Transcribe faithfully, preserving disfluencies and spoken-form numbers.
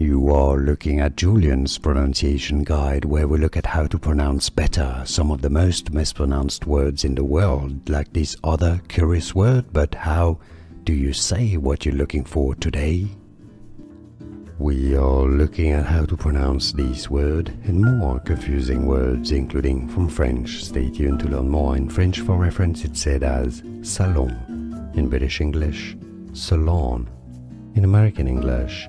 You are looking at Julian's pronunciation guide, where we look at how to pronounce better some of the most mispronounced words in the world, like this other curious word. But how do you say what you're looking for today? We are looking at how to pronounce these words and more confusing words, including from French. Stay tuned to learn more. In French, for reference, it's said as salon. In British English, salon. In American English,